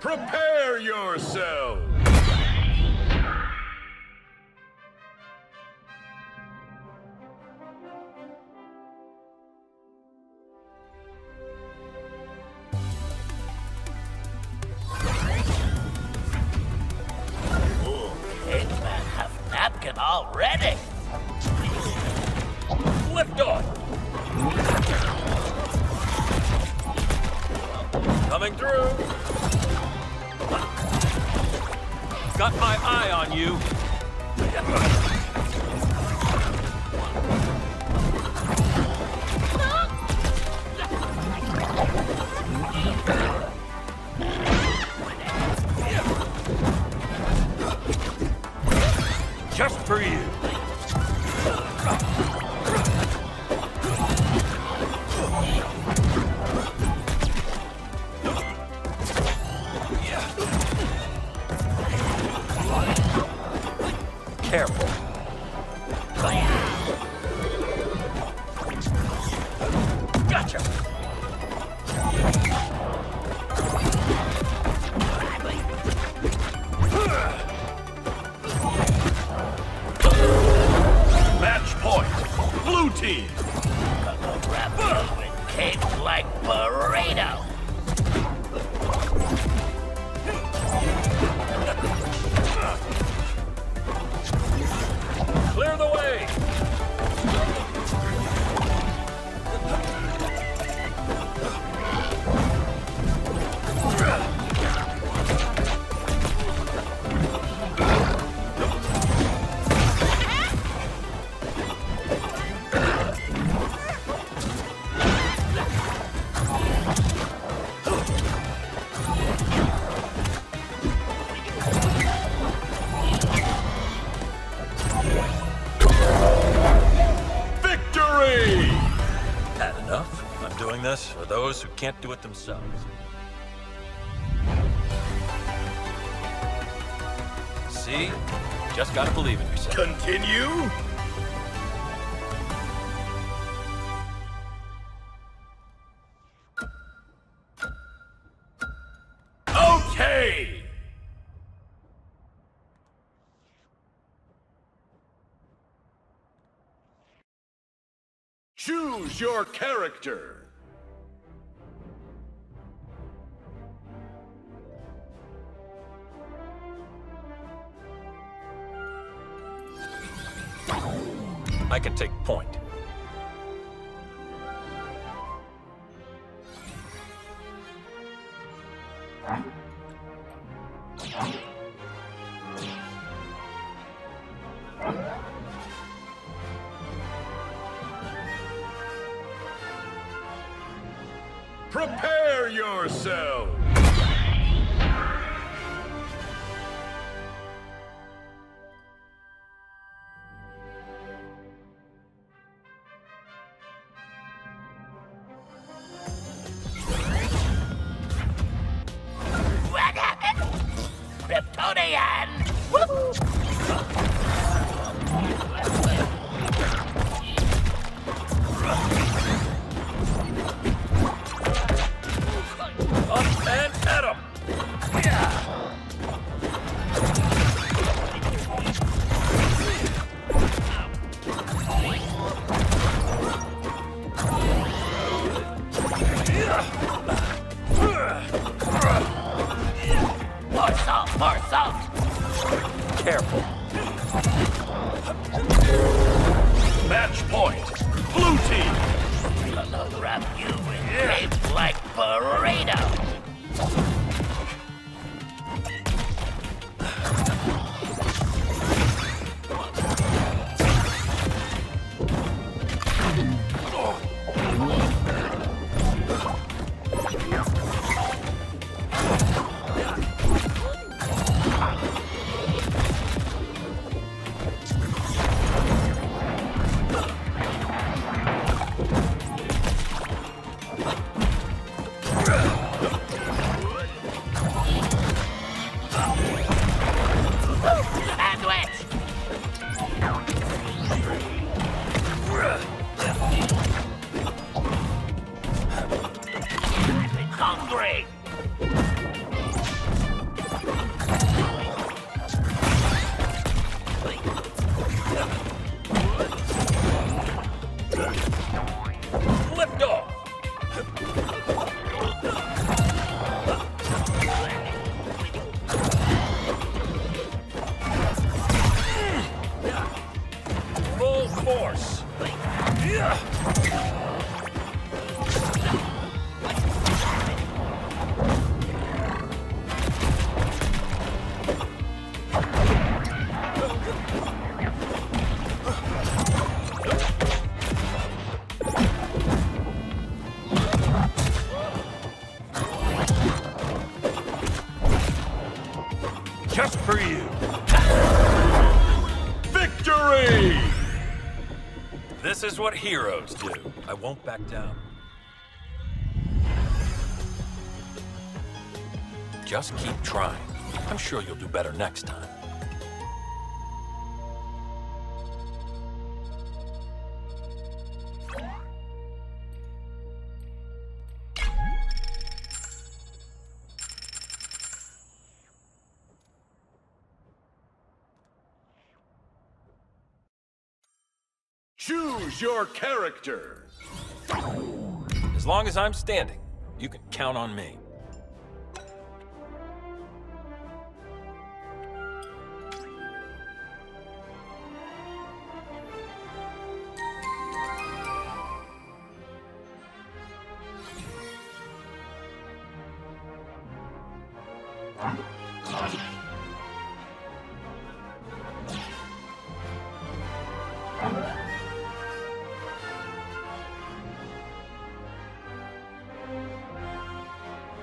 Prepare yourselves! Ooh, kids have napkin already! Liftoff! Coming through. Got my eye on you. Just for you. Careful. Gotcha. Match point. Blue team. It came like burrito. Clear the way! For those who can't do it themselves. See? Just gotta believe in yourself. Continue? Okay! Choose your character. I can take point. Prepare yourself. More salt! Careful. just for you. Victory! This is what heroes do. I won't back down. Just keep trying. I'm sure you'll do better next time. Choose your character. As long as I'm standing, you can count on me.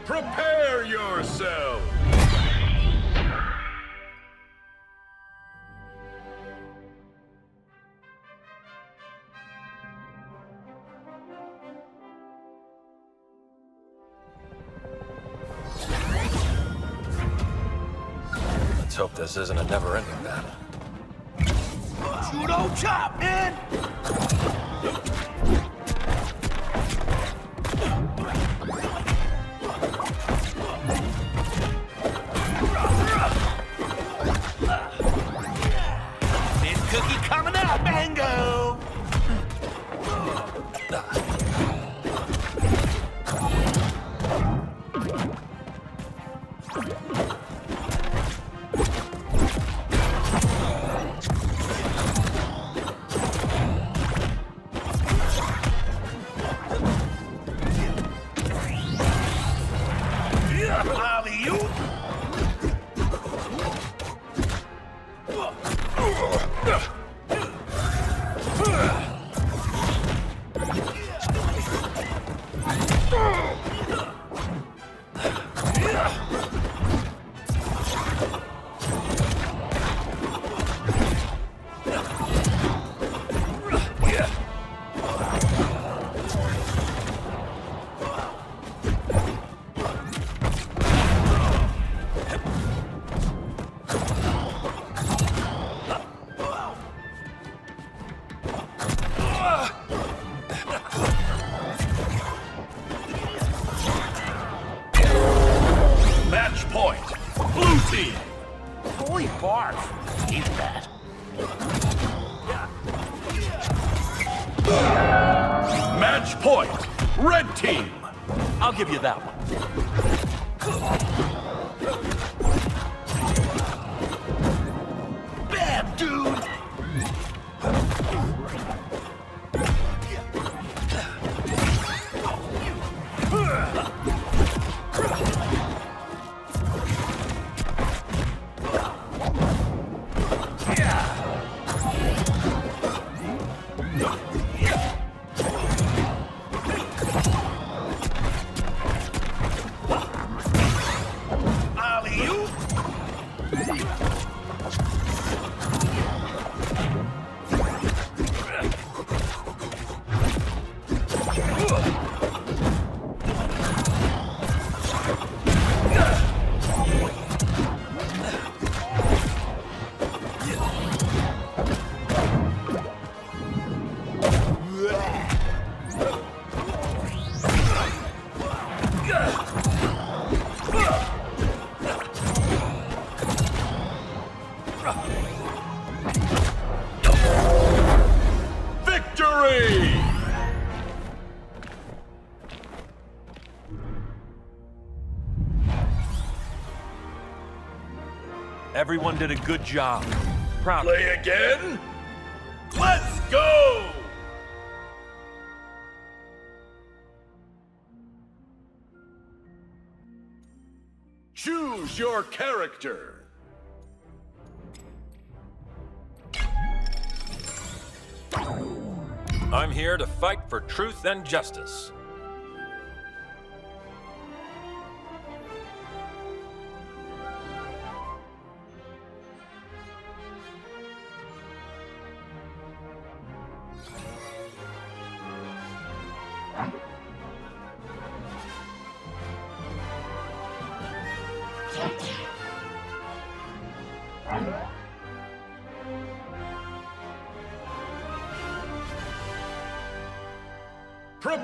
Prepare yourself! Let's hope this isn't a never-ending battle. Judo chop, man! Give you that one. Bam, dude! Everyone did a good job. Proud. Play again? Let's go! Choose your character. I'm here to fight for truth and justice.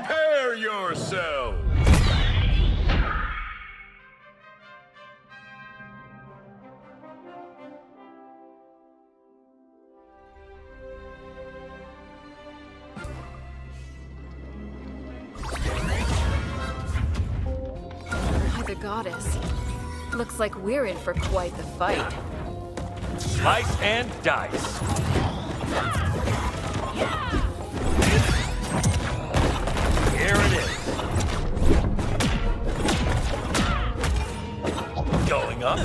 Prepare yourselves! The goddess. Looks like we're in for quite the fight. Slice and dice. Here it is. Going up.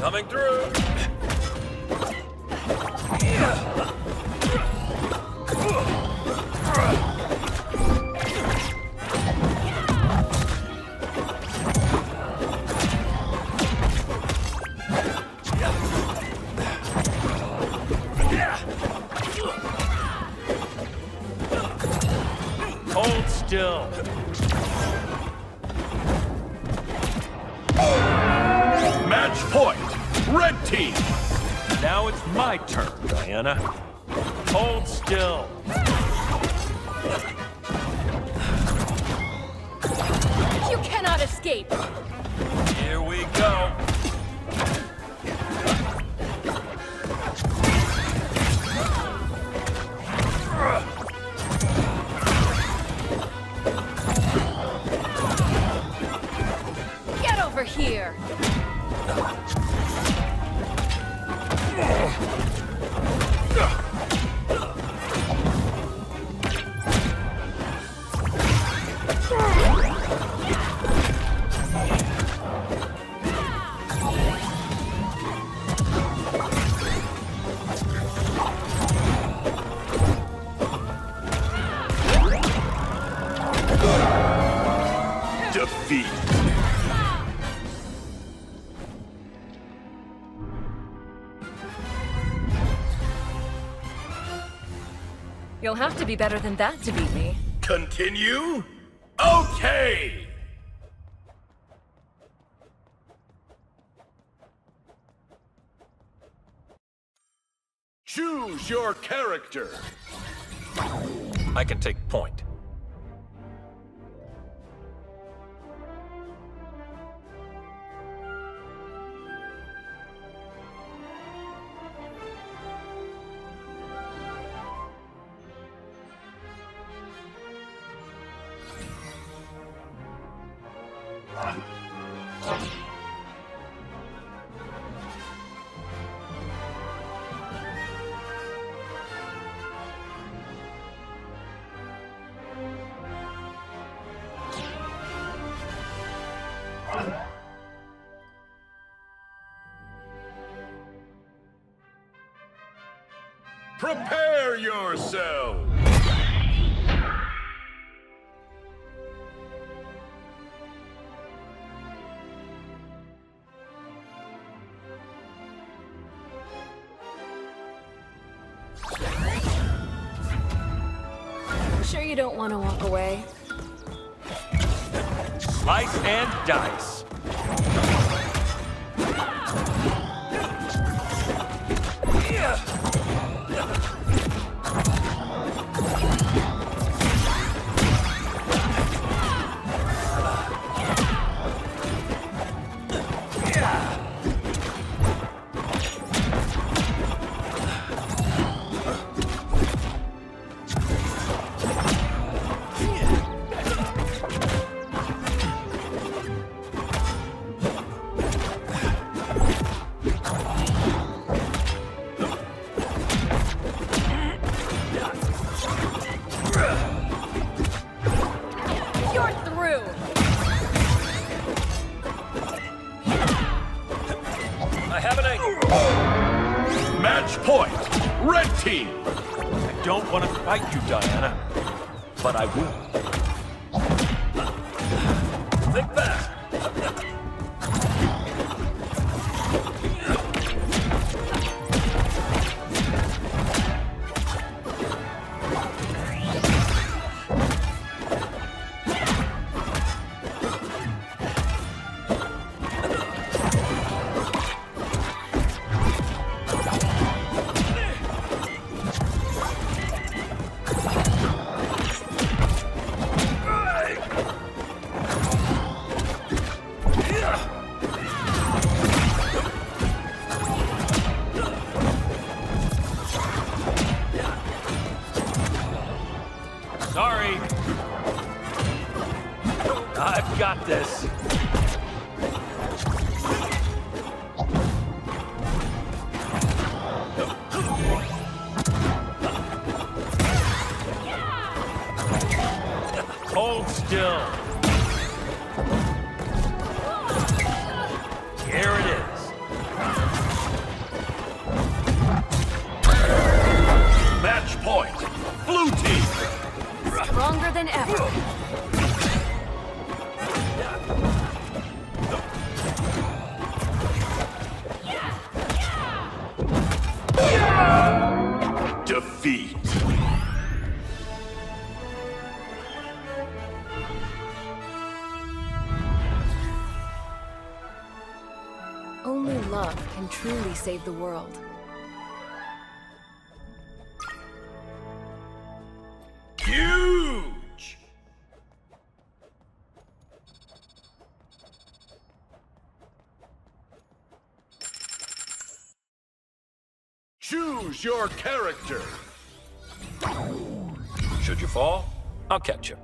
Coming through. Match point, red team. Now it's my turn, Diana. Hold still. You cannot escape. Here we go. Here. Defeat. You'll have to be better than that to beat me. Continue? Okay! Choose your character. I can take point. Prepare yourselves! Sure you don't want to walk away? Slice and dice. Match point, red team. I don't want to fight you, Diana, but I will. Think fast. Sorry. I've got this. Hold still. Here it is. Match point. Blue team. Stronger than ever. Defeat. Only love can truly save the world. Huge! Choose your character. Should you fall, I'll catch you.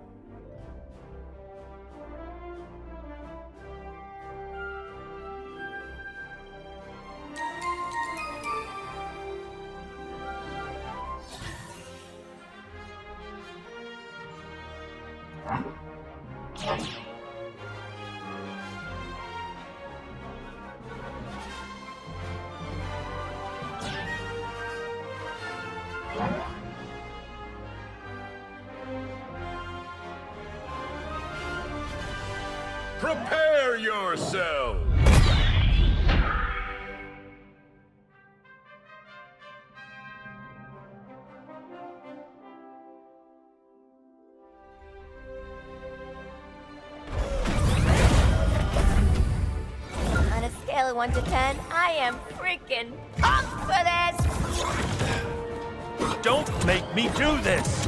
Prepare yourself! On a scale of 1 to 10, I am freaking pumped for this! Don't make me do this!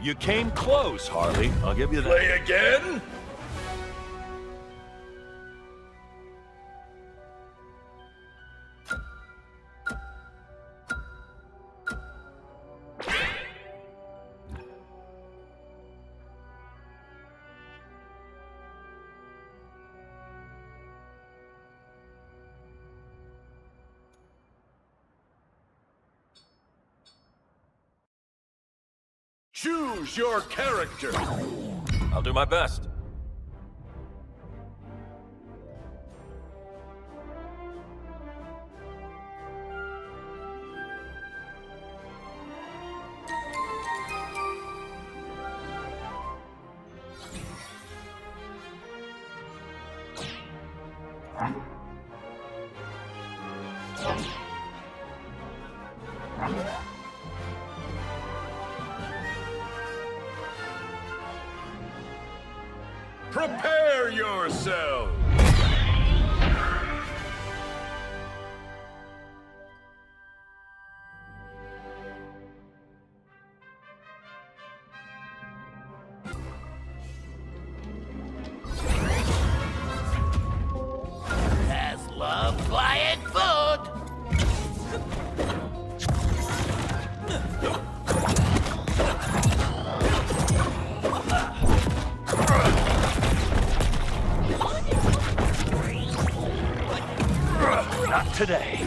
You came close, Harley. I'll give you that. Play again? Choose your character! I'll do my best. Prepare yourself! today.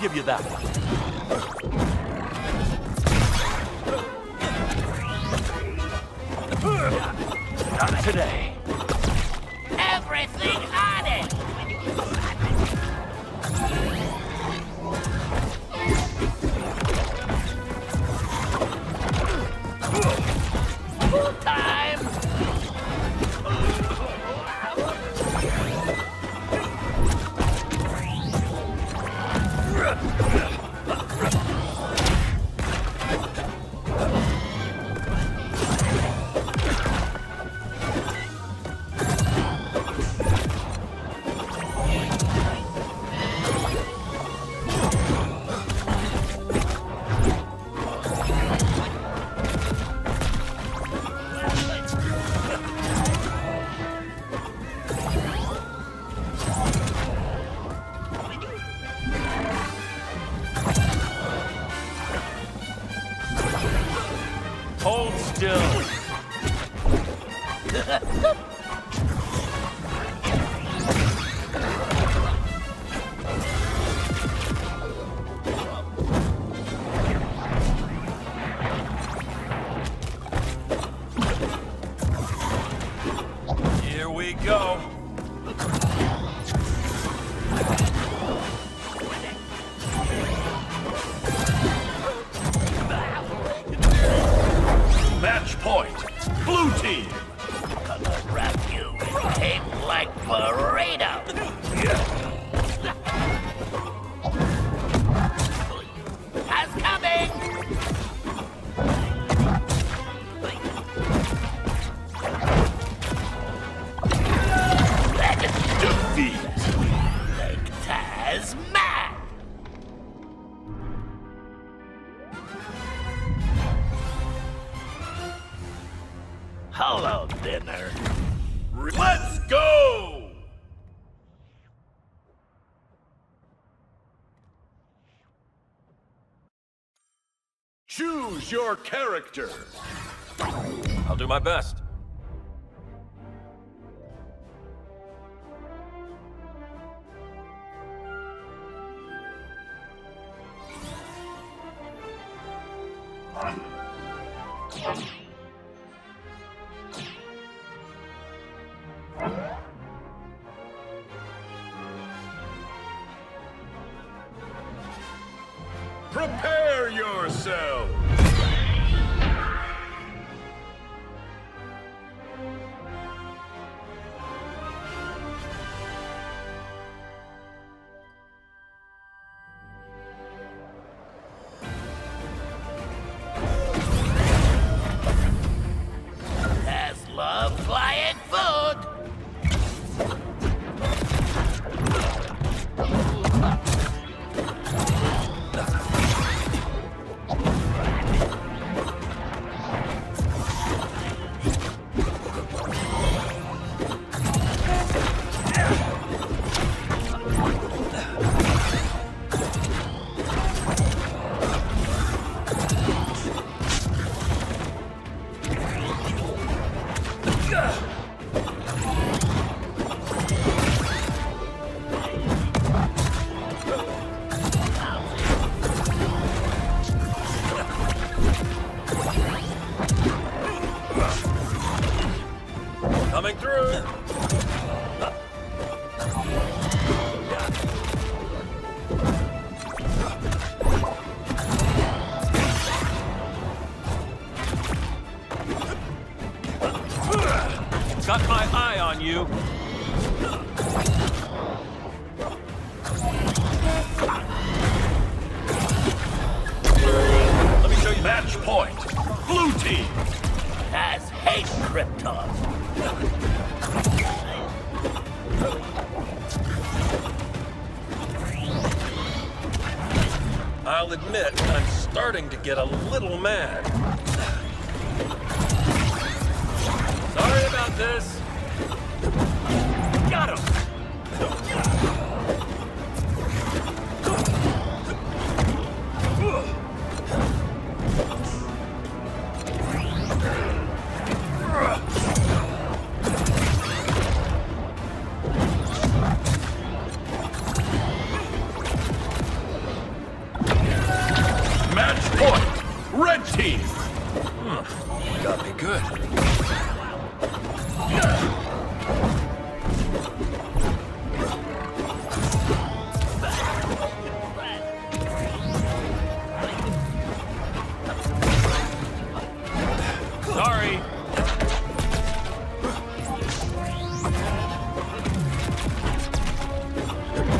Give you that one. Not today. Everything on it. Full time. Hold still. Here we go. Point. Blue team. Gonna wrap you in tape like burrito. That's coming. Defeat. Like Tasman. Hello, dinner. Let's go! Choose your character. I'll do my best. Prepare yourself! Let's love client food! Ugh! Coming through. Got my eye on you. Let me show you match point. Blue team has hate Krypton. I'll admit, I'm starting to get a little mad. Sorry about this. Got him. Match point, red team. Got me good.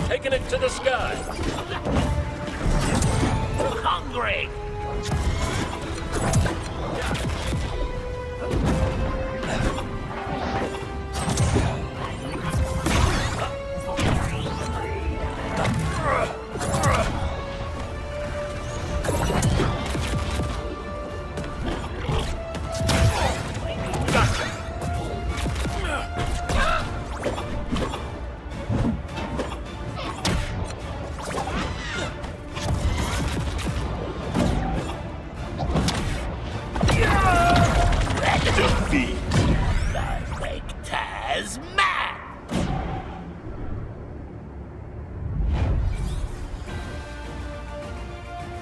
Taking it to the sky. Hungry.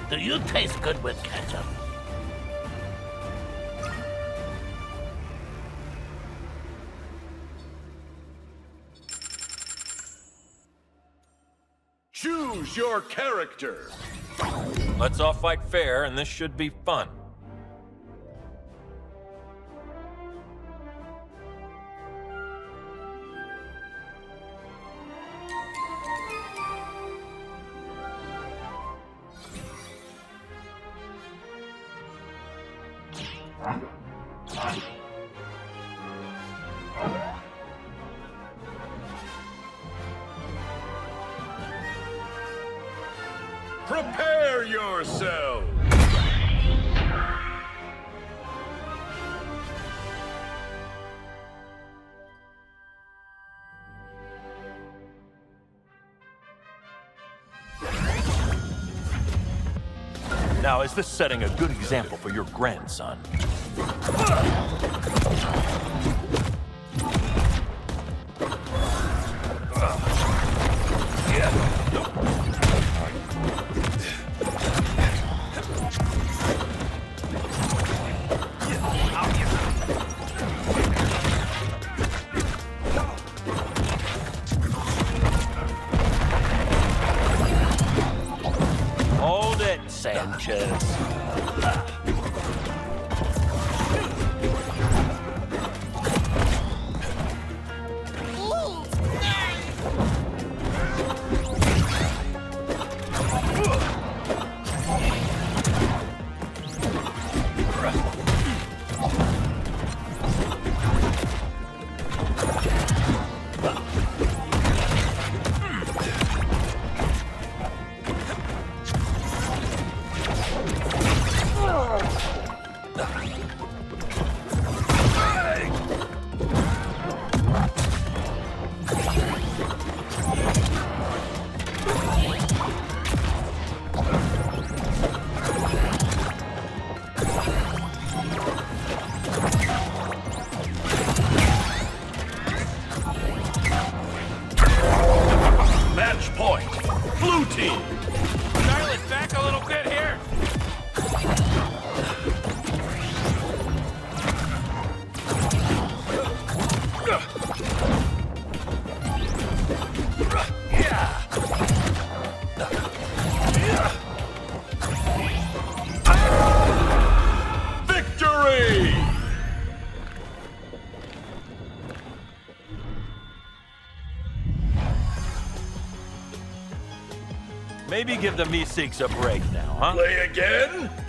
Do you taste good with ketchup? Choose your character. Let's all fight fair, and this should be fun. Prepare yourselves! Now, is this setting a good example for your grandson? Sanchez. Charlotte's back a little bit here. Maybe give the Meeseeks a break now, huh? Play again?